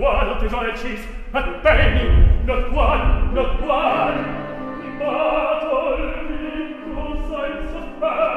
one of his arches, and banging, not one, in battle, because I'm so proud.